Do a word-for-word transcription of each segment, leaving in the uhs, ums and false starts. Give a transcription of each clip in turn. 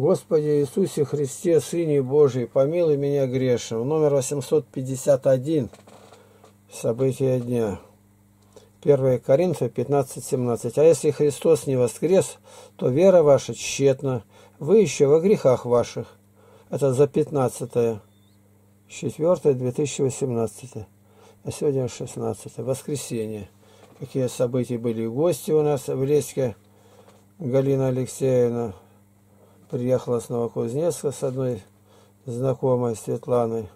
Господи Иисусе Христе, Сыне Божий, помилуй меня грешного. Номер восемьсот пятьдесят один. События дня. первое Коринфянам пятнадцать семнадцать. А если Христос не воскрес, то вера ваша тщетна. Вы еще во грехах ваших. Это за пятнадцатое апреля две тысячи восемнадцатого. А сегодня шестнадцатое. Воскресенье. Какие события были. Гости у нас в Леське. Галина Алексеевна приехала с Новокузнецка с одной знакомой Светланой.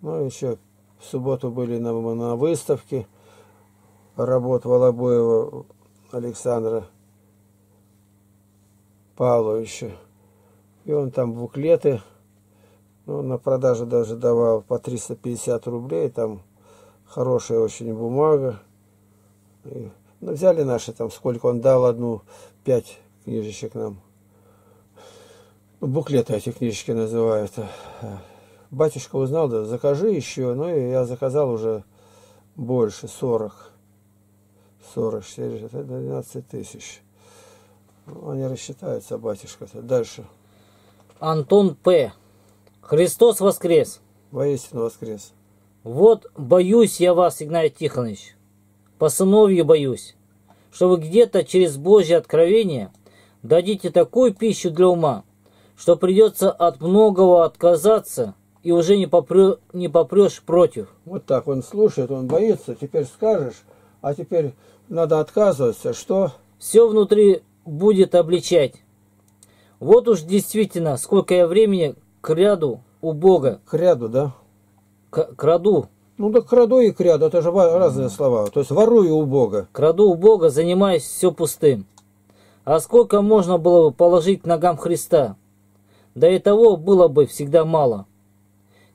Ну, еще в субботу были на, на выставке работ Волобоева Александра Павловича. И он там буклеты, ну, на продажу даже давал по триста пятьдесят рублей. Там хорошая очень бумага. И, ну, взяли наши там, сколько он дал, одну, пять книжечек нам. Буклеты эти книжечки называют. Батюшка узнал, да, закажи еще. Ну, и я заказал уже больше, сорок, сорок, сорок, это двенадцать тысяч. Они рассчитаются, батюшка-то. Дальше. Антон П. Христос воскрес. Воистину воскрес. Вот боюсь я вас, Игнатий Тихонович, по сыновью боюсь, что вы где-то через Божье откровение дадите такую пищу для ума, что придется от многого отказаться и уже не, попрё, не попрешь против. Вот так он слушает, он боится, теперь скажешь, а теперь надо отказываться, что... Все внутри будет обличать. Вот уж действительно, сколько я времени кряду у Бога. Кряду, да? К краду. Ну да, краду и кряду, это же разные слова. То есть ворую у Бога. Краду у Бога, занимаюсь все пустым. А сколько можно было бы положить к ногам Христа? Да и того было бы всегда мало.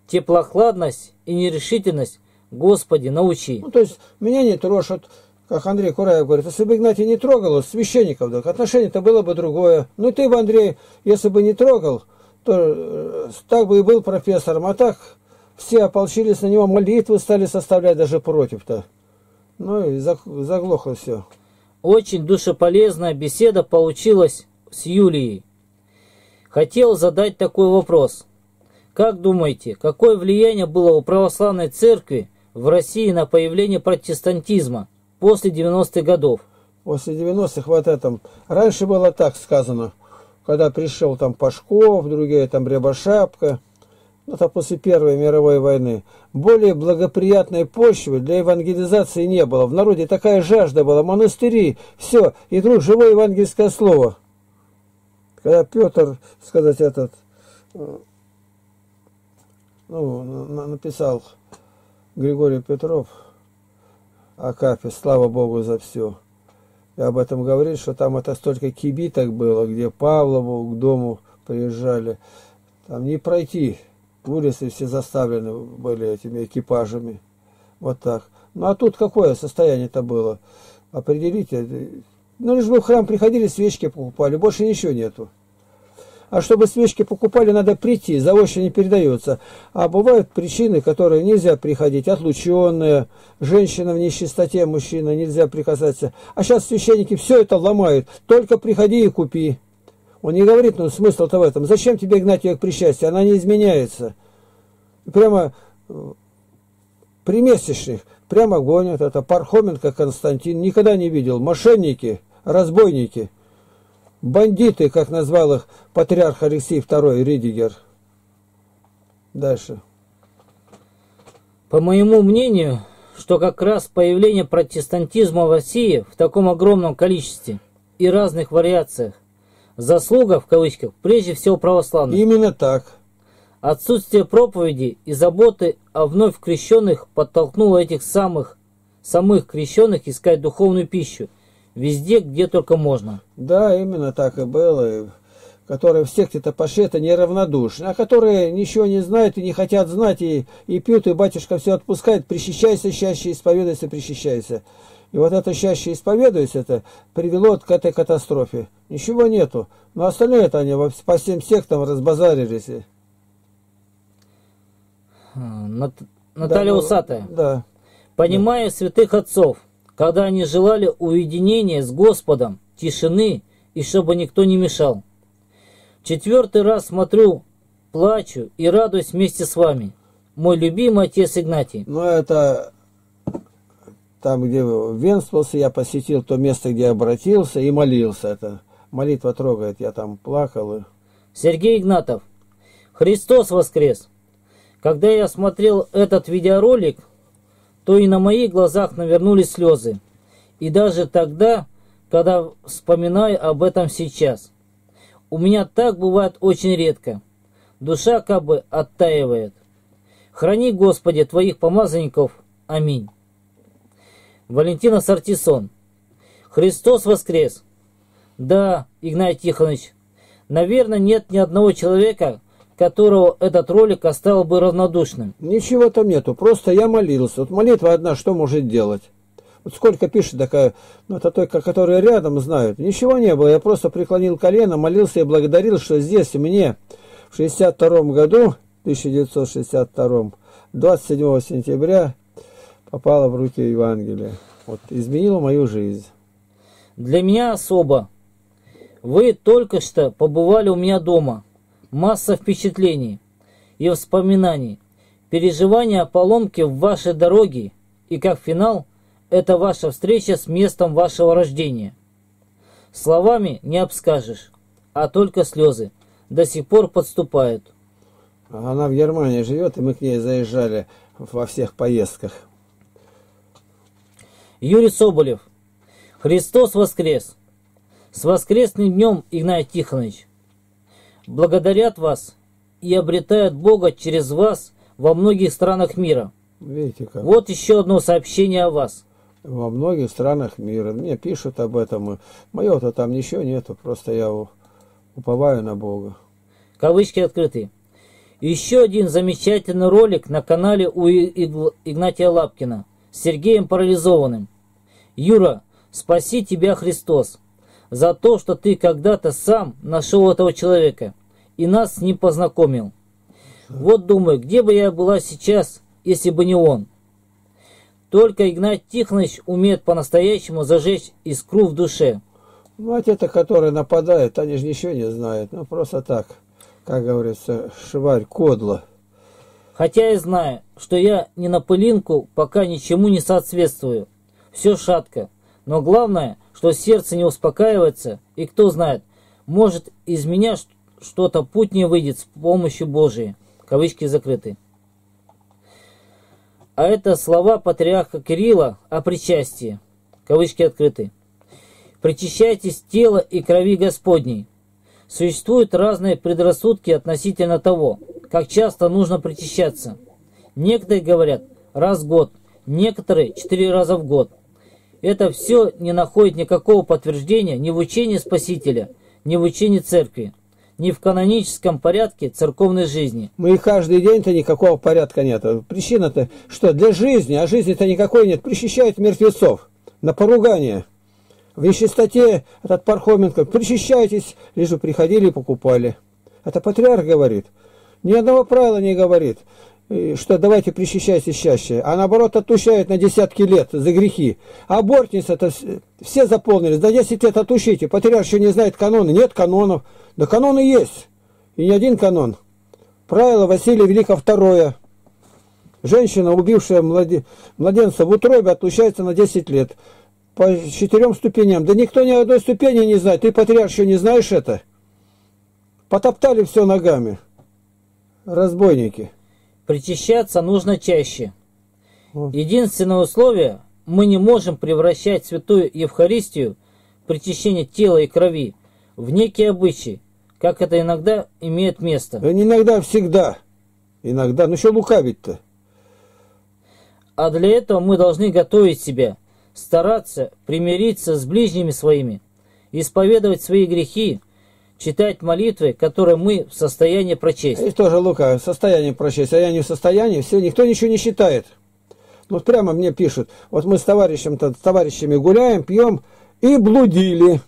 Теплохладность и нерешительность, Господи, научи. Ну, то есть, меня не трошат, как Андрей Кураев говорит, если бы Игнатий не трогал священников, так отношение-то было бы другое. Ну, ты бы, Андрей, если бы не трогал, то так бы и был профессором. А так все ополчились на него, молитвы стали составлять даже против-то. Ну, и заглохло все. Очень душеполезная беседа получилась с Юлией. Хотел задать такой вопрос. Как думаете, какое влияние было у православной церкви в России на появление протестантизма после девяностых годов? После девяностых вот этом. Раньше было так сказано, когда пришел там Пашков, другие там Рябошапка, ну это после Первой мировой войны. Более благоприятной почвы для евангелизации не было. В народе такая жажда была, монастыри, все, и вдруг живое евангельское слово. Когда Петр, сказать, этот, ну, написал Григорий Петров о Капе, слава Богу за все. И об этом говорит, что там это столько кибиток было, где Павлову к дому приезжали. Там не пройти, улицы все заставлены были этими экипажами. Вот так. Ну а тут какое состояние-то было? Определите... Ну, лишь бы в храм приходили, свечки покупали, больше ничего нету. А чтобы свечки покупали, надо прийти, заочно не передается. А бывают причины, которые нельзя приходить, отлученные, женщина в нечистоте, мужчина, нельзя прикасаться. А сейчас священники все это ломают, только приходи и купи. Он не говорит, ну, смысл-то в этом, зачем тебе гнать ее к причастию, она не изменяется. Прямо при месячных, прямо гонят, это Пархоменко Константин, никогда не видел, мошенники. Разбойники, бандиты, как назвал их патриарх Алексий второй Ридигер. Дальше. По моему мнению, что как раз появление протестантизма в России в таком огромном количестве и разных вариациях, заслуга, в кавычках, прежде всего православных. Именно так. Отсутствие проповеди и заботы о вновь крещенных подтолкнуло этих самых, самых крещенных искать духовную пищу. Везде, где только можно. Да, именно так и было. Которые в секте-то пошли, это неравнодушны. А которые ничего не знают и не хотят знать, и, и пьют, и батюшка все отпускает. Причащайся чаще, исповедуйся, причащайся. И вот это чаще исповедуйся, это привело к этой катастрофе. Ничего нету. Но остальное-то они по всем сектам разбазарились. Нат... Наталья, да, Усатая. Да. Понимаю, да, святых отцов, когда они желали уединения с Господом, тишины, и чтобы никто не мешал. Четвертый раз смотрю, плачу и радуюсь вместе с вами. Мой любимый отец Игнатий. Ну, это там, где венствовался, я посетил то место, где обратился и молился. Это молитва трогает, я там плакал. И... Сергей Игнатов. Христос воскрес! Когда я смотрел этот видеоролик, то и на моих глазах навернулись слезы. И даже тогда, когда вспоминаю об этом сейчас. У меня так бывает очень редко. Душа как бы оттаивает. Храни, Господи, Твоих помазанников. Аминь. Валентина Сартисон. Христос воскрес! Да, Игнатий Тихонович, наверное, нет ни одного человека, которого этот ролик оставил бы равнодушным. Ничего там нету, просто я молился. Вот молитва одна, что может делать? Вот сколько пишет такая, ну это только, которые рядом знают. Ничего не было, я просто преклонил колено, молился и благодарил, что здесь мне в шестьдесят втором году, тысяча девятьсот шестьдесят втором, двадцать седьмого сентября попало в руки Евангелие. Вот, изменило мою жизнь. Для меня особо. Вы только что побывали у меня дома. Масса впечатлений и воспоминаний, переживания о поломке в вашей дороге, и как финал – это ваша встреча с местом вашего рождения. Словами не обскажешь, а только слезы до сих пор подступают. Она в Германии живет, и мы к ней заезжали во всех поездках. Юрий Соболев. Христос воскрес! С воскресным днем, Игнатий Тихонович! Благодарят вас и обретают Бога через вас во многих странах мира. Видите как? Вот еще одно сообщение о вас. Во многих странах мира. Мне пишут об этом. Мое-то там ничего нету, просто я уповаю на Бога. Кавычки открыты. Еще один замечательный ролик на канале у Игнатия Лапкина с Сергеем Парализованным. Юра, спаси тебя, Христос, за то, что ты когда-то сам нашел этого человека и нас с ним познакомил. Вот думаю, где бы я была сейчас, если бы не он. Только Игнатий Тихонович умеет по-настоящему зажечь искру в душе. Ну, а те-то, которые нападают, они же ничего не знают. Ну, просто так, как говорится, шварь, кодло. Хотя я знаю, что я не на пылинку пока ничему не соответствую. Все шатко. Но главное, что сердце не успокаивается, и кто знает, может из меня что-то путь не выйдет с помощью Божией. Кавычки закрыты. А это слова патриарха Кирилла о причастии. Кавычки открыты. Причащайтесь тела и крови Господней. Существуют разные предрассудки относительно того, как часто нужно причащаться. Некоторые говорят раз в год, некоторые четыре раза в год. Это все не находит никакого подтверждения ни в учении Спасителя, ни в учении Церкви, ни в каноническом порядке церковной жизни. Мы и каждый день-то никакого порядка нет. Причина-то что? Для жизни, а жизни-то никакой нет. Причащают мертвецов на поругание. В нечистоте этот Пархоменко. Причащайтесь, лишь бы приходили и покупали. Это патриарх говорит. Ни одного правила не говорит, что давайте причащайтесь чаще, а наоборот отучают на десятки лет за грехи. А абортницы-то все заполнились, за десять лет отучите, патриарх еще не знает каноны, нет канонов. Да каноны есть, и не один канон. Правило Василия Великого второго. Женщина, убившая младенца в утробе, отлучается на десять лет. По четырем ступеням. Да никто ни одной ступени не знает, ты, патриарх, еще не знаешь это. Потоптали все ногами. Разбойники. Причащаться нужно чаще. Единственное условие, мы не можем превращать святую Евхаристию, причащение тела и крови, в некие обычаи, как это иногда имеет место. Да не иногда, а всегда. Иногда. Ну что лукавить-то? А для этого мы должны готовить себя, стараться примириться с ближними своими, исповедовать свои грехи, читать молитвы, которые мы в состоянии прочесть. И тоже, Лука, в состоянии прочесть, а я не в состоянии, все, никто ничего не считает. Вот прямо мне пишут, вот мы с товарищем-то, с товарищами гуляем, пьем и блудили.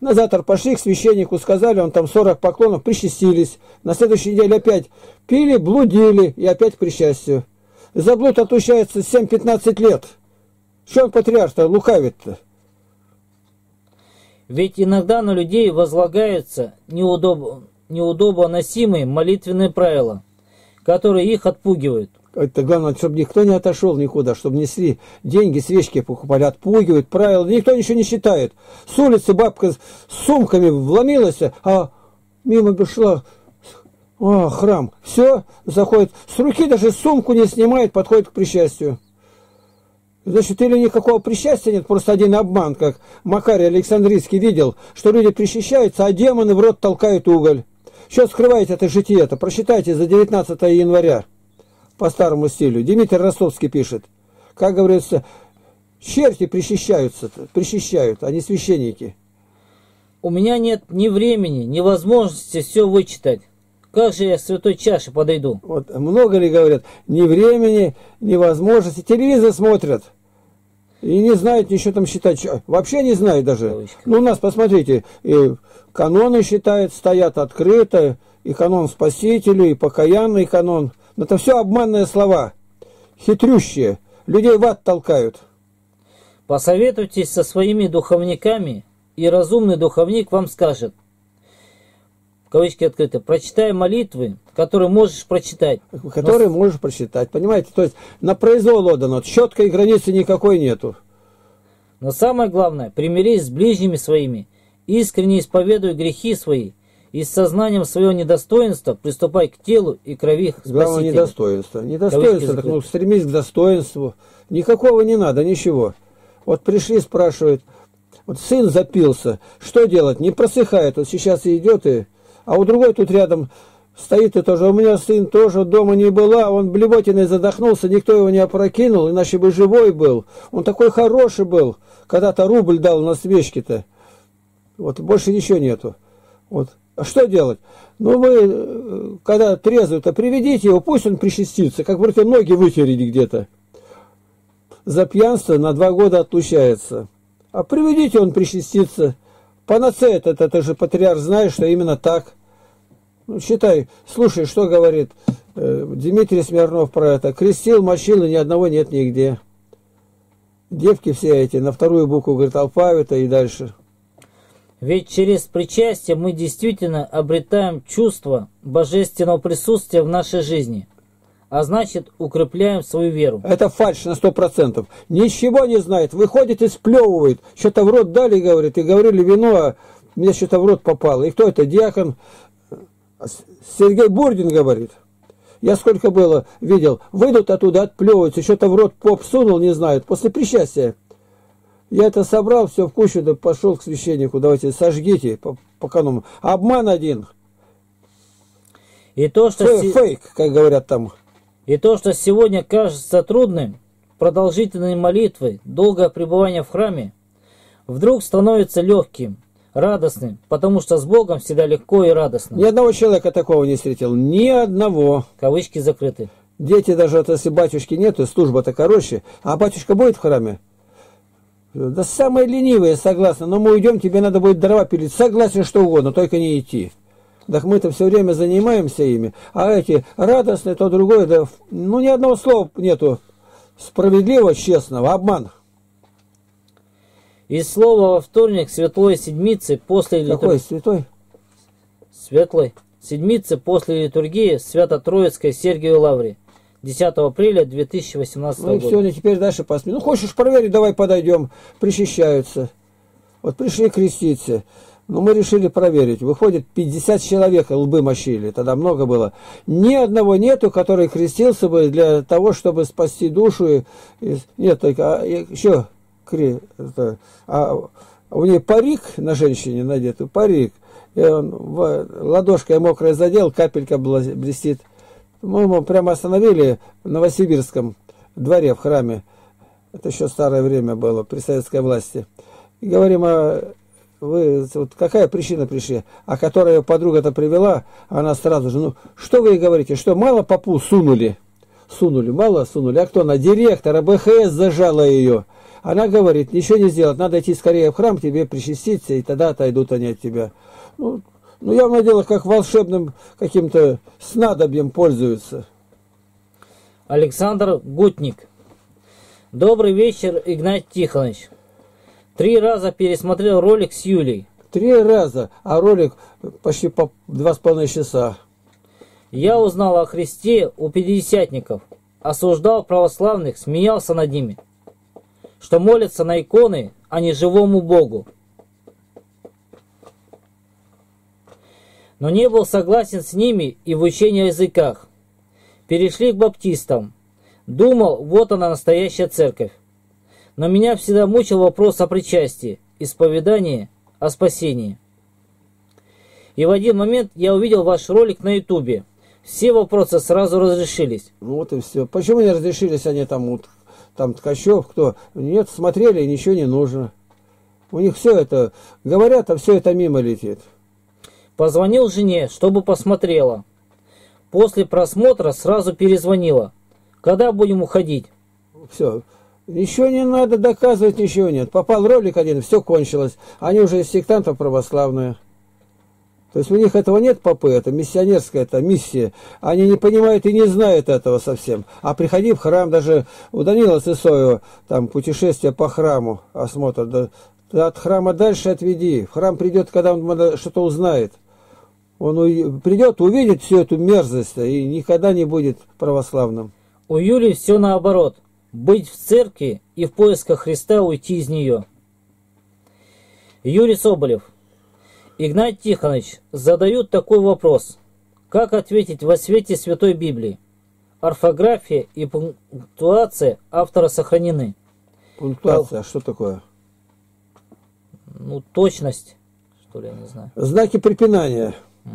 На завтра пошли к священнику, сказали, он там сорок поклонов, причастились. На следующий день опять пили, блудили и опять к причастию. За блуд отлучается семь-пятнадцать лет. Что он, патриарх-то, лукавит-то? Ведь иногда на людей возлагаются неудоб... неудобоносимые молитвенные правила, которые их отпугивают. Это главное, чтобы никто не отошел никуда, чтобы несли деньги, свечки покупали, отпугивают правила, никто ничего не считает. С улицы бабка с сумками вломилась, а мимо бы шла, а, храм. Все, заходит, с руки даже сумку не снимает, подходит к причастию. Значит, или никакого причастия нет, просто один обман, как Макарий Александрийский видел, что люди причащаются, а демоны в рот толкают уголь. Что скрываете это житие-то? Прочитайте за девятнадцатое января. По старому стилю. Дмитрий Ростовский пишет. Как говорится, черти причащаются, причащают, а не священники. У меня нет ни времени, ни возможности все вычитать. Как же я к святой чаше подойду? Вот много ли говорят? Ни времени, ни возможности. Телевизор смотрят. И не знают ничего там считать. Вообще не знают даже. Ну, у нас, посмотрите, и каноны считают, стоят открыто. И канон Спасителю, и покаянный канон. Но это все обманные слова. Хитрющие. Людей в ад толкают. Посоветуйтесь со своими духовниками, и разумный духовник вам скажет. Кавычки открыты. Прочитай молитвы, которые можешь прочитать. Которые Но... можешь прочитать. Понимаете? То есть на произвол отдано. Четкой границы никакой нету. Но самое главное, примирись с ближними своими. Искренне исповедуй грехи свои. И с сознанием своего недостоинства приступай к телу и крови их Спасителя. Главное недостоинство. Недостоинство, так, ну, стремись к достоинству. Никакого не надо, ничего. Вот пришли, спрашивают, вот сын запился, что делать? Не просыхает, вот сейчас и идет, и... а у другой тут рядом стоит и тоже. У меня сын тоже дома не была, он блевотиной задохнулся, никто его не опрокинул, иначе бы живой был. Он такой хороший был, когда-то рубль дал на свечки-то. Вот больше ничего нету. Вот. А что делать? Ну, вы, когда трезвый-то, приведите его, пусть он причастится, как будто ноги вытереть где-то. За пьянство на два года отлучается. А приведите, он причастится. Панацея этот, это же патриарх знает, что именно так. Ну, считай, слушай, что говорит э, Дмитрий Смирнов про это. Крестил, мочил, и ни одного нет нигде. Девки все эти, на вторую букву, говорит, алфавита и дальше. Ведь через причастие мы действительно обретаем чувство божественного присутствия в нашей жизни, а значит, укрепляем свою веру. Это фальшь на сто процентов. Ничего не знает, выходит и сплевывает. Что-то в рот дали, говорит, и говорили вино, а мне что-то в рот попало. И кто это? Диакон Сергей Бурдин говорит. Я сколько было, видел, выйдут оттуда, отплевываются, что-то в рот поп сунул, не знают, после причастия. Я это собрал, все в кучу, да пошел к священнику, давайте сожгите по, по канону. Обман один. И то, что фейк, фейк, как говорят там. И то, что сегодня кажется трудным, продолжительные молитвы, долгое пребывание в храме, вдруг становится легким, радостным, потому что с Богом всегда легко и радостно. Ни одного человека такого не встретил, ни одного. Кавычки закрыты. Дети даже, вот, если батюшки нету, служба-то короче, а батюшка будет в храме? Да самые ленивые, согласна, но мы уйдем, тебе надо будет дрова пилить. Согласен, что угодно, только не идти. Так мы-то все время занимаемся ими, а эти радостные, то другое, да, ну ни одного слова нету справедливого, честного, обман. И слово во вторник Святой Седмицы после литургии. Какой святой? Светлой Седмицы после литургии Свято-Троицкой Сергиева Лавре. десятого апреля две тысячи восемнадцатого года. Ну и сегодня теперь дальше посмотрим. Ну хочешь проверить, давай подойдем. Причащаются. Вот пришли креститься. Но мы решили проверить. Выходит, пятьдесят человек лбы мочили. Тогда много было. Ни одного нету, который крестился бы для того, чтобы спасти душу. Нет, только а, еще кри... Это, а, у нее парик на женщине надет. Парик. И он ладошкой мокрой задел, капелька блестит. Мы его прямо остановили в Новосибирском дворе, в храме. Это еще старое время было, при советской власти. И говорим, а вы, вот какая причина пришли? А которая подруга-то привела, она сразу же, ну, что вы говорите, что мало попу сунули? Сунули, мало сунули. А кто она? Директора БХС зажала ее. Она говорит, ничего не сделать, надо идти скорее в храм, тебе причаститься, и тогда отойдут они от тебя. Ну, Ну, явное дело, как волшебным каким-то снадобьем пользуются. Александр Гутник. Добрый вечер, Игнатий Тихонович. Три раза пересмотрел ролик с Юлей. Три раза, а ролик почти по два с половиной часа. Я узнал о Христе у пятидесятников, осуждал православных, смеялся над ними, что молятся на иконы, а не живому Богу. Но не был согласен с ними и в учении о языках. Перешли к баптистам. Думал, вот она настоящая церковь. Но меня всегда мучил вопрос о причастии, исповедании, о спасении. И в один момент я увидел ваш ролик на ютубе. Все вопросы сразу разрешились. Вот и все. Почему не разрешились они там, вот, там Ткачев, кто? Нет, смотрели, ничего не нужно. У них все это, говорят, а все это мимо летит. Позвонил жене, чтобы посмотрела. После просмотра сразу перезвонила. Когда будем уходить? Все. Ничего не надо доказывать, ничего нет. Попал ролик один, все кончилось. Они уже из сектантов православные. То есть у них этого нет, попы, это миссионерская это миссия. Они не понимают и не знают этого совсем. А приходи в храм, даже у Данила Сысоева, там путешествие по храму, осмотр. Да, от храма дальше отведи. В храм придет, когда он что-то узнает. Он придет, увидит всю эту мерзость и никогда не будет православным. У Юли все наоборот. Быть в церкви и в поисках Христа уйти из нее. Юрий Соболев. Игнатий Тихонович, задают такой вопрос. Как ответить во свете Святой Библии? Орфография и пунктуация автора сохранены. Пунктуация, а что такое? Ну, точность, что ли, я не знаю. Знаки препинания. Угу.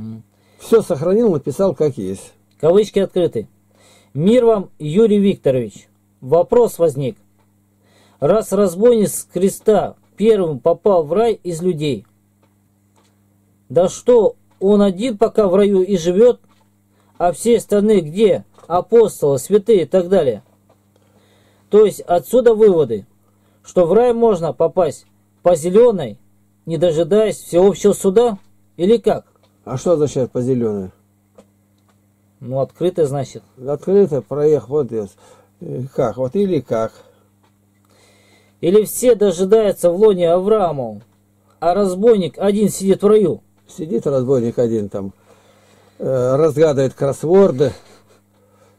Все сохранил, написал как есть. Кавычки открыты. Мир вам, Юрий Викторович. Вопрос возник. Раз разбойник с креста первым попал в рай из людей, да что, он один пока в раю и живет, а все остальные где? Апостолы, святые и так далее. То есть отсюда выводы, что в рай можно попасть по зеленой, не дожидаясь всеобщего суда, или как? А что означает по зеленой? Ну, открытое значит. Открытое, проехал, вот здесь. Как? Вот или как? Или все дожидаются в лоне Авраамов, а разбойник один сидит в раю. Сидит разбойник один там, э, разгадывает кроссворды,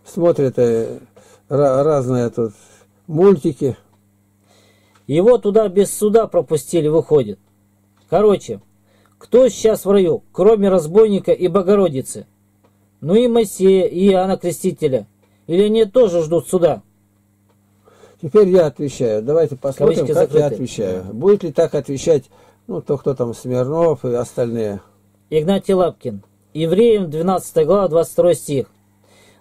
смотрит э, разные тут мультики. Его туда без суда пропустили, выходит. Короче, кто сейчас в раю, кроме разбойника и Богородицы? Ну и Моисея, и Иоанна Крестителя. Или они тоже ждут суда? Теперь я отвечаю. Давайте посмотрим, как закрыты. Я отвечаю. Будет ли так отвечать, ну, то, кто там, Смирнов и остальные? Игнатий Лапкин. Евреям двенадцатая глава, двадцать второй стих.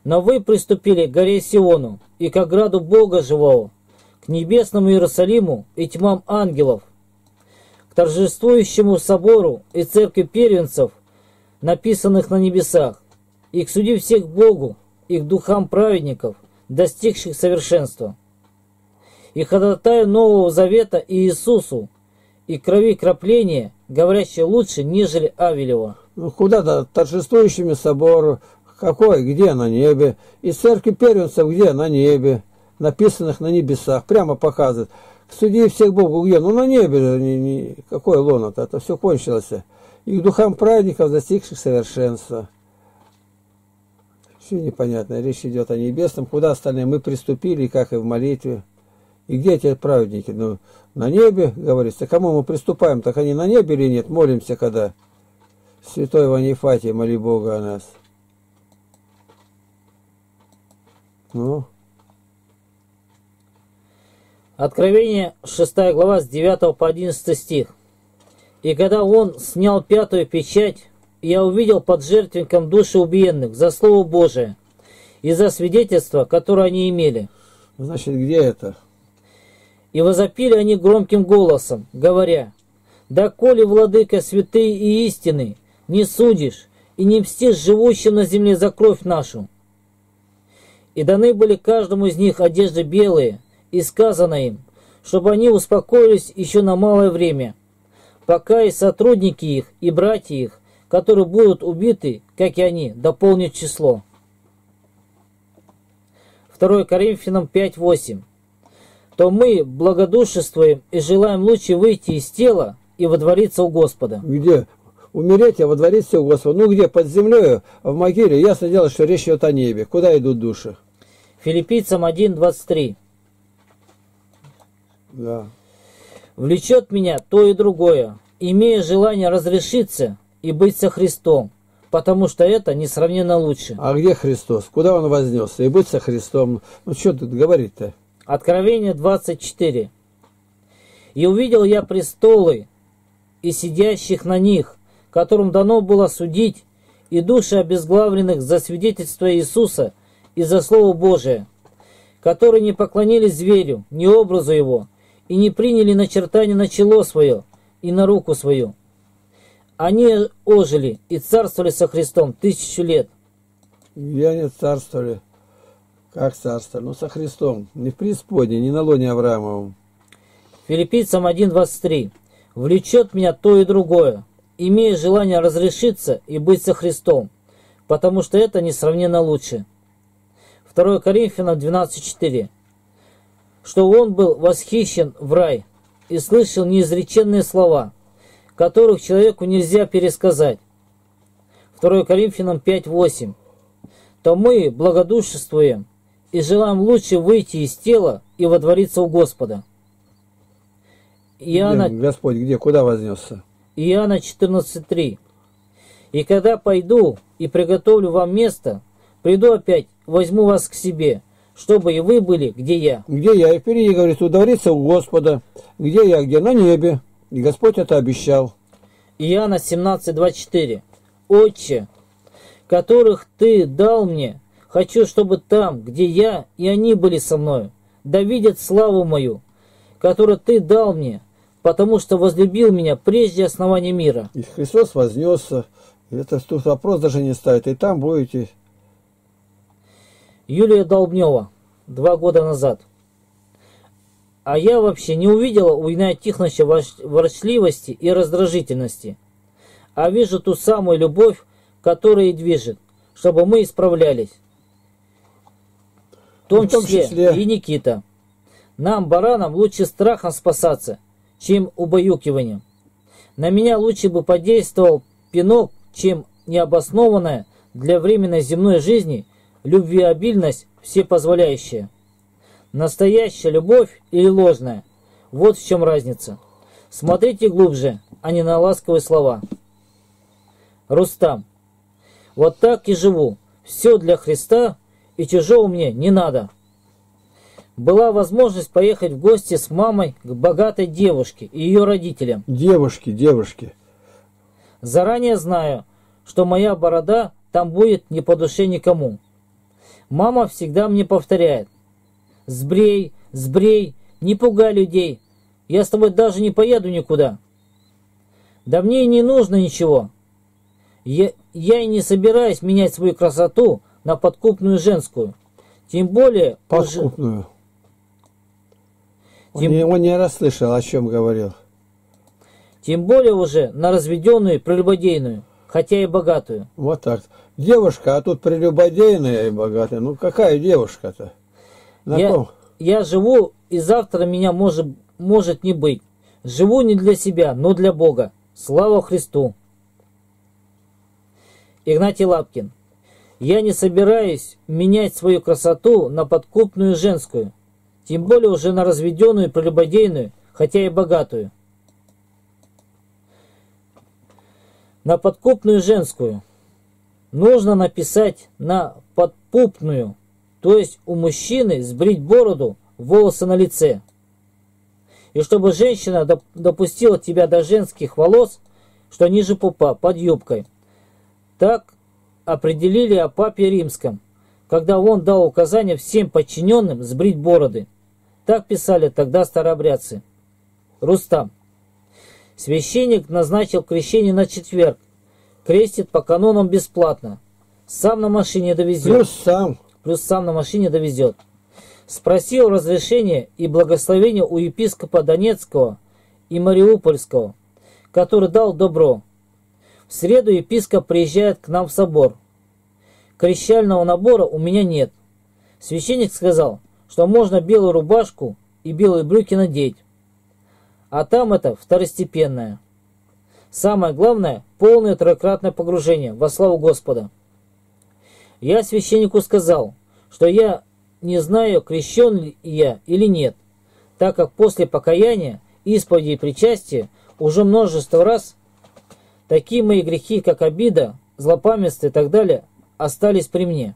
Но вы приступили к горе Сиону и к ограду Бога Живого, к небесному Иерусалиму и тьмам ангелов, к торжествующему собору и церкви первенцев, написанных на небесах, и к суде всех Богу, и к духам праведников, достигших совершенства, и ходатаю Нового Завета и Иисусу, и крови кропления, говорящие лучше, нежели Авелева. Ну, куда-то торжествующими собору, какой, где на небе, и церкви первенцев, где на небе, написанных на небесах, прямо показывает. К суде всех Богу, где? Ну, на небе, не, не, какое лоно-то, это все кончилось. И к духам праведников, достигших совершенства. Все непонятно. Речь идет о небесном. Куда остальные? Мы приступили, как и в молитве. И где эти праведники? Ну, на небе, говорится. Кому мы приступаем? Так они на небе или нет? Молимся, когда? Святой Ванифатий, моли Бога о нас. Ну? Откровение шестая глава, с девятого по одиннадцатый стих. И когда он снял пятую печать, я увидел под жертвенником души убиенных за Слово Божие и за свидетельство, которое они имели. Значит, где это? И возопили они громким голосом, говоря: «Доколе, Владыка, святые и истины, не судишь и не мстишь живущим на земле за кровь нашу». И даны были каждому из них одежды белые, и сказано им, чтобы они успокоились еще на малое время, пока и сотрудники их, и братья их, которые будут убиты, как и они, дополнят число. второе Коринфянам пять, восемь. То мы благодушествуем и желаем лучше выйти из тела, и водвориться у Господа». Где? Умереть, а водвориться у Господа. Ну где? Под землей, в могиле. Ясно дело, что речь идет о небе. Куда идут души? Филиппийцам один, двадцать три. Да. «Влечет меня то и другое, имея желание разрешиться и быть со Христом, потому что это несравненно лучше». А где Христос? Куда он вознесся? И быть со Христом. Ну что тут говорить-то? Откровение двадцать четыре. «И увидел я престолы и сидящих на них, которым дано было судить, и души обезглавленных за свидетельство Иисуса и за Слово Божие, которые не поклонились зверю, ни образу его, и не приняли начертание на чело свое и на руку свою. Они ожили и царствовали со Христом тысячу лет». Где они царствовали? Как царствовали? Ну, со Христом. Не в преисподней, не на лоне Авраамовом. Филиппийцам один, двадцать три. «Влечет меня то и другое, имея желание разрешиться и быть со Христом, потому что это несравненно лучше». второе Коринфянам двенадцать, четыре. «Что он был восхищен в рай и слышал неизреченные слова, которых человеку нельзя пересказать». второе Коринфянам пять, восемь. «То мы благодушествуем и желаем лучше выйти из тела и водвориться у Господа». Иоанна... Нет, Господь где, куда вознесся? Иоанна четырнадцать, три. «И когда пойду и приготовлю вам место, приду опять, возьму вас к себе, чтобы и вы были, где я». Где я? И впереди, говорит, удовлетвориться у Господа. Где я? Где? На небе. И Господь это обещал. Иоанна семнадцать, двадцать четыре. «Отче, которых ты дал мне, хочу, чтобы там, где я, и они были со мною, да видят славу мою, которую ты дал мне, потому что возлюбил меня прежде основания мира». И Христос вознесся. Это тут вопрос даже не ставит. И там будете. Юлия Долбнева, два года назад. «А я вообще не увидела у Игнатия Тихоновича ворчливости и раздражительности, а вижу ту самую любовь, которая и движет, чтобы мы исправлялись. В том, в том числе, числе и Никита. Нам, баранам, лучше страхом спасаться, чем убаюкиванием. На меня лучше бы подействовал пинок, чем необоснованная для временной земной жизни любвеобильность всепозволяющая. Настоящая любовь или ложная? Вот в чем разница. Смотрите глубже, а не на ласковые слова». Рустам. «Вот так и живу. Все для Христа, и чужого мне не надо. Была возможность поехать в гости с мамой к богатой девушке и ее родителям. Девушки, девушки. Заранее знаю, что моя борода там будет не по душе никому. Мама всегда мне повторяет: сбрей, сбрей, не пугай людей, я с тобой даже не поеду никуда. Да мне и не нужно ничего. Я, я и не собираюсь менять свою красоту на подкупную женскую. Тем более... Подкупную. Уже... Он, Тем... не, он не расслышал, о чем говорил. Тем более уже на разведенную прелюбодейную, хотя и богатую». Вот так. Девушка, а тут прелюбодейная и богатая. Ну какая девушка-то? Я, я живу, и завтра меня может, может не быть. Живу не для себя, но для Бога. Слава Христу». Игнатий Лапкин. «Я не собираюсь менять свою красоту на подкупную женскую, тем более уже на разведенную, прелюбодейную, хотя и богатую. На подкупную женскую нужно написать на подпупную, то есть у мужчины сбрить бороду, волосы на лице. И чтобы женщина допустила тебя до женских волос, что ниже пупа, под юбкой. Так определили о папе Римском, когда он дал указание всем подчиненным сбрить бороды. Так писали тогда старообрядцы». Рустам. «Священник назначил крещение на четверг. Крестит по канонам бесплатно. Сам на машине довезет. Плюс сам. Плюс сам на машине довезет. Спросил разрешение и благословение у епископа Донецкого и Мариупольского, который дал добро. В среду епископ приезжает к нам в собор. Крещального набора у меня нет. Священник сказал, что можно белую рубашку и белые брюки надеть. А там это второстепенное. Самое главное – полное трехкратное погружение во славу Господа. Я священнику сказал, что я не знаю, крещен ли я или нет, так как после покаяния, исповеди и причастия уже множество раз такие мои грехи, как обида, злопамятство и так далее, остались при мне.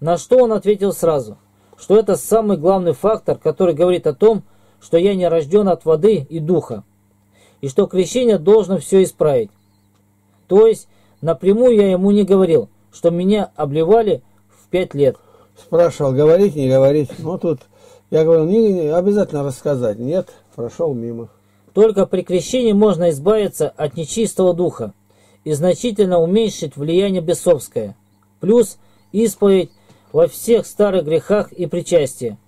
На что он ответил сразу, что это самый главный фактор, который говорит о том, что я не рожден от воды и духа, и что крещение должно все исправить. То есть напрямую я ему не говорил, что меня обливали в пять лет. Спрашивал, говорить, не говорить. Ну тут я говорил, не обязательно рассказать. Нет, прошел мимо. Только при крещении можно избавиться от нечистого духа и значительно уменьшить влияние бесовское. Плюс исповедь во всех старых грехах и причастие.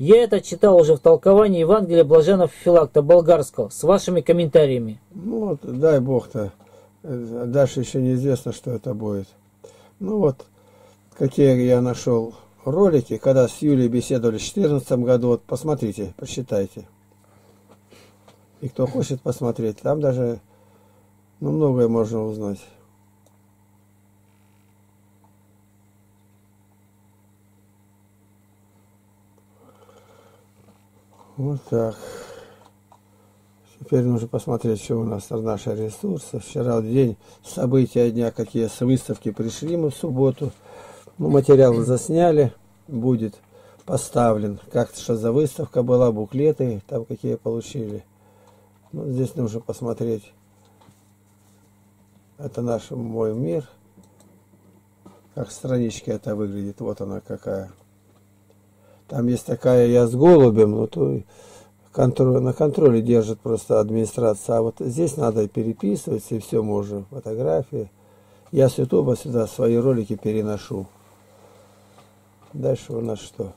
Я это читал уже в толковании Евангелия блаженного Филакта Болгарского с вашими комментариями. Ну вот, дай бог-то. Дальше еще неизвестно, что это будет. Ну вот, какие я нашел ролики, когда с Юлей беседовали в две тысячи четырнадцатом году. Вот посмотрите, посчитайте. И кто хочет посмотреть, там даже ну, многое можно узнать. Вот так. Теперь нужно посмотреть, что у нас на наши ресурсы. Вчера день события дня, какие с выставки пришли мы в субботу. Ну, материалы засняли, будет поставлен. Как что за выставка была, буклеты, там какие получили. Ну, здесь нужно посмотреть. Это наш мой мир. Как страничка это выглядит. Вот она какая. Там есть такая «Я с голубем», но то контроль, на контроле держит просто администрация. А вот здесь надо переписываться, и все можно. Фотографии. Я с Ютуба сюда свои ролики переношу. Дальше у нас что?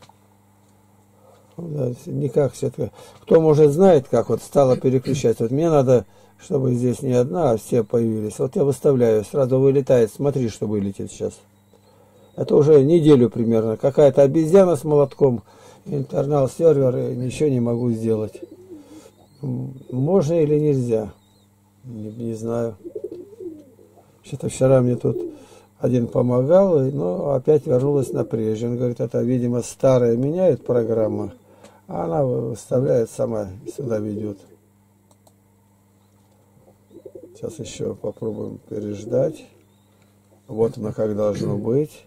Никак все-таки. Кто, может, знает, как вот стало переключать. Вот мне надо, чтобы здесь не одна, а все появились. Вот я выставляю, сразу вылетает. Смотри, что вылетит сейчас. Это уже неделю примерно. Какая-то обезьяна с молотком, интернал-сервер, ничего не могу сделать. Можно или нельзя? Не, не знаю. Вообще-то вчера мне тут один помогал, но опять вернулась на прежде. Он говорит, это, видимо, старая меняет программа, а она выставляет сама, сюда ведет. Сейчас еще попробуем переждать. Вот оно как должно быть.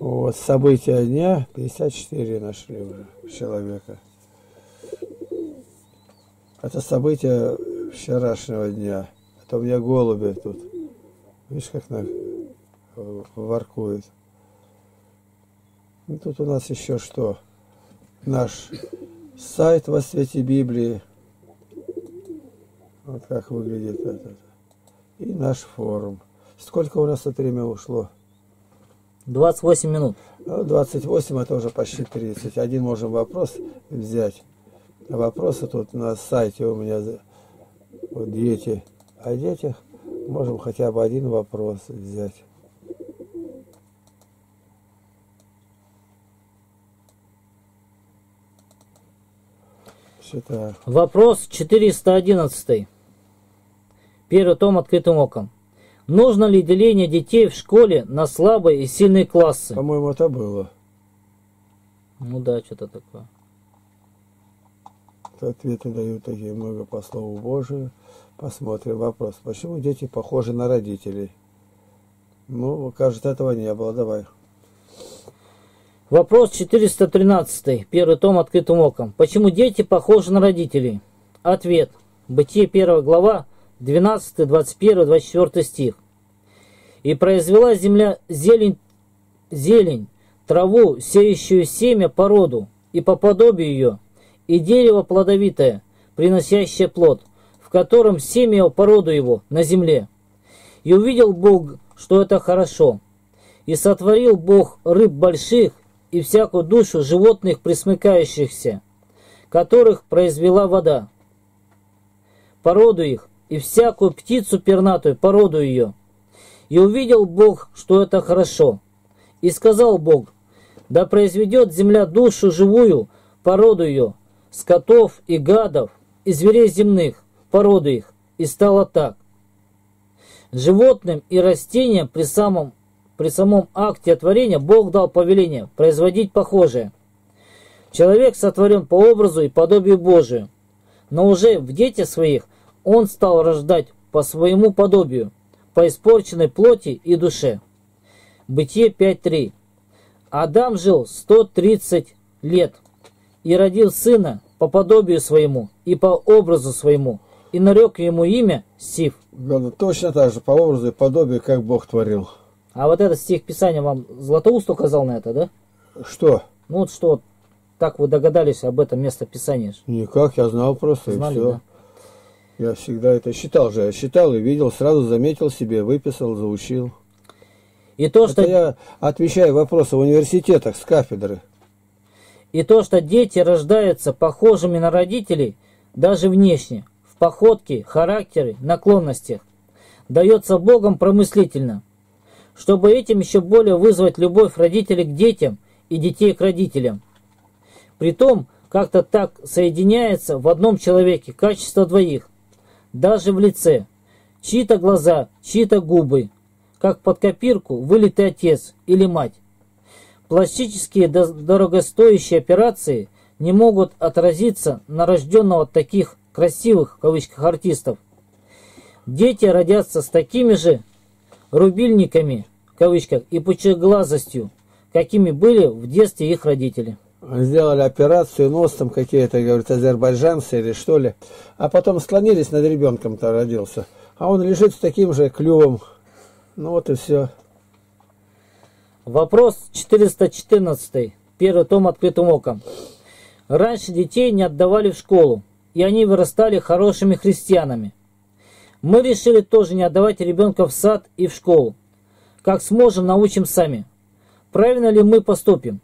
Вот, события дня, пятьдесят четыре нашли уже человека. Это события вчерашнего дня. Это у меня голуби тут. Видишь, как она воркует. И тут у нас еще что? Наш сайт во свете Библии. Вот как выглядит этот. И наш форум. Сколько у нас на время ушло? двадцать восемь минут. двадцать восемь, это уже почти тридцать. Один можем вопрос взять. Вопросы тут на сайте у меня вот дети. О детях можем хотя бы один вопрос взять. Считаю. Вопрос четыреста одиннадцать. Первый том «Открытым оком». Нужно ли деление детей в школе на слабые и сильные классы? По-моему, это было. Ну да, что-то такое. Ответы дают такие много по Слову Божию. Посмотрим вопрос. Почему дети похожи на родителей? Ну, кажется, этого не было. Давай. Вопрос четыреста тринадцать. Первый том «Открытым оком». Почему дети похожи на родителей? Ответ. Бытие первая глава. двенадцатый, двадцать первый, двадцать четвёртый стих. «И произвела земля зелень, зелень, траву, сеющую семя по роду и по подобию ее, и дерево плодовитое, приносящее плод, в котором семя по роду его на земле. И увидел Бог, что это хорошо. И сотворил Бог рыб больших и всякую душу животных пресмыкающихся, которых произвела вода, по роду их, и всякую птицу пернатую, по роду ее. И увидел Бог, что это хорошо. И сказал Бог, да произведет земля душу живую, по роду ее, скотов и гадов, и зверей земных, по роду их, и стало так. Животным и растениям при самом, при самом акте творения Бог дал повеление производить похожее. Человек сотворен по образу и подобию Божию, но уже в детях своих он стал рождать по своему подобию, по испорченной плоти и душе. Бытие пять три. Адам жил сто тридцать лет и родил сына по подобию своему и по образу своему, и нарек ему имя Сиф. Да, точно так же, по образу и подобию, как Бог творил. А вот этот стих Писания вам Златоуст указал на это, да? Что? Ну вот что, так вы догадались об этом местописании? Никак, я знал просто. Знали, и все. Да? Я всегда это считал же, я считал и видел, сразу заметил себе, выписал, заучил. И то, это что... я отвечаю вопросы в университетах с кафедры. И то, что дети рождаются похожими на родителей, даже внешне, в походке, характере, наклонностях, дается Богом промыслительно, чтобы этим еще более вызвать любовь родителей к детям и детей к родителям. Притом, как-то так соединяется в одном человеке качество двоих, даже в лице, чьи-то глаза, чьи-то губы, как под копирку вылитый отец или мать. Пластические дорогостоящие операции не могут отразиться на рожденного от таких красивых, в кавычках, артистов. Дети родятся с такими же рубильниками, в кавычках, и пучеглазостью, какими были в детстве их родители. Сделали операцию, нос там какие-то, говорят, азербайджанцы или что ли, а потом склонились над ребенком-то родился, а он лежит с таким же клювом. Ну вот и все. Вопрос четыреста четырнадцать, первый том «Открытым оком». Раньше детей не отдавали в школу, и они вырастали хорошими христианами. Мы решили тоже не отдавать ребенка в сад и в школу. Как сможем, научим сами. Правильно ли мы поступим?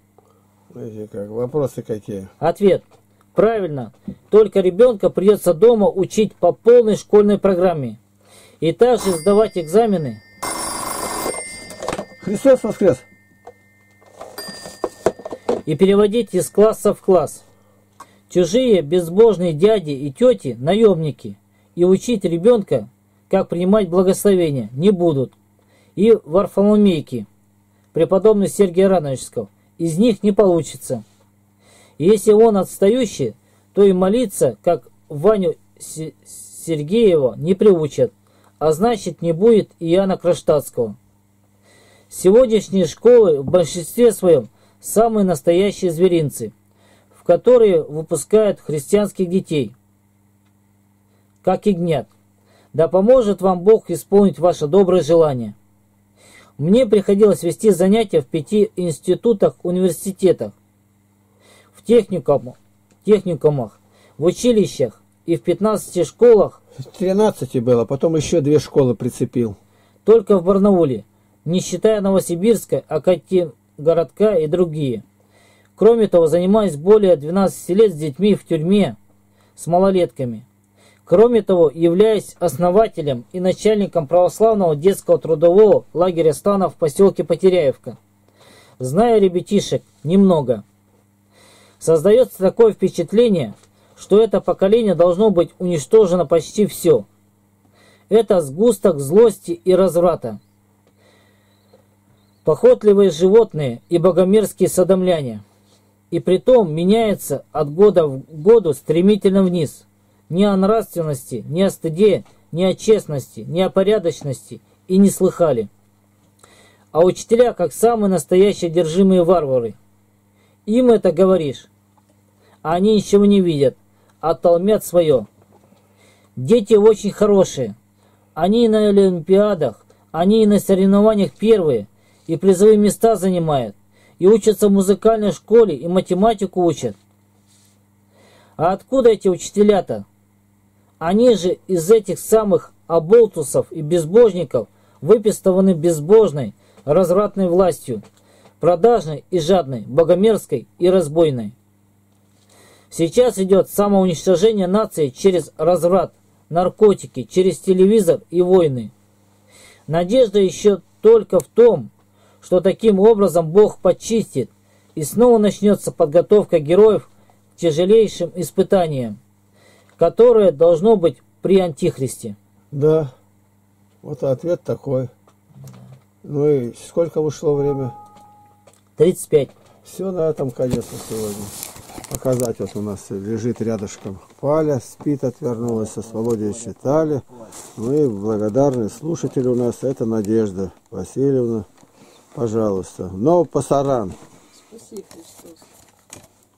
Как, вопросы какие? Ответ. Правильно. Только ребенка придется дома учить по полной школьной программе. И также сдавать экзамены. Христос воскрес! И переводить из класса в класс. Чужие безбожные дяди и тети – наемники. И учить ребенка, как принимать благословение, не будут. И Варфоломейки, преподобный Сергий Рановичского, из них не получится. Если он отстающий, то и молиться, как Ваню Сергеева, не приучат, а значит не будет Иоанна Кронштадтского. Сегодняшние школы в большинстве своем самые настоящие зверинцы, в которые выпускают христианских детей, как ягнят. Да поможет вам Бог исполнить ваше доброе желание. Мне приходилось вести занятия в пяти институтах, университетах, в техникумах, техникумах, в училищах и в пятнадцати школах. тринадцать было, потом еще две школы прицепил. Только в Барнауле, не считая Новосибирска, Академгородка и другие. Кроме того, занимаюсь более двенадцати лет с детьми в тюрьме, с малолетками. Кроме того, являюсь основателем и начальником православного детского трудового лагеря «Стана» в поселке Потеряевка. Знаю ребятишек немного. Создается такое впечатление, что это поколение должно быть уничтожено почти все. Это сгусток злости и разврата. Похотливые животные и богомерзкие содомляне. И притом меняется от года в году стремительно вниз. Ни о нравственности, ни о стыде, ни о честности, ни о порядочности и не слыхали. А учителя как самые настоящие одержимые варвары. Им это говоришь, а они ничего не видят, а толмят свое. Дети очень хорошие. Они и на олимпиадах, они и на соревнованиях первые, и призовые места занимают, и учатся в музыкальной школе, и математику учат. А откуда эти учителя-то? Они же из этих самых оболтусов и безбожников выпестованы безбожной, развратной властью, продажной и жадной, богомерзкой и разбойной. Сейчас идет самоуничтожение нации через разврат, наркотики, через телевизор и войны. Надежда еще только в том, что таким образом Бог почистит, и снова начнется подготовка героев к тяжелейшим испытаниям, которое должно быть при Антихристе? Да, вот ответ такой. Ну и сколько ушло время? тридцать пять. Все, на этом конец сегодня. Показатель у нас лежит рядышком. Паля спит, отвернулась, со Володей считали. Ну и благодарный слушатель у нас, это Надежда Васильевна. Пожалуйста. Но пасаран. Спаси, Христос.